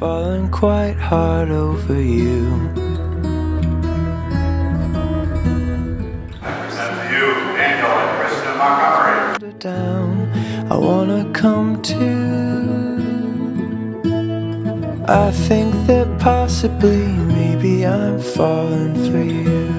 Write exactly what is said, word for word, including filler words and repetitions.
fallen quite hard over you. And you, Daniel and Kristen Montgomery. Down, I wanna come to. I think that possibly, maybe I'm falling for you.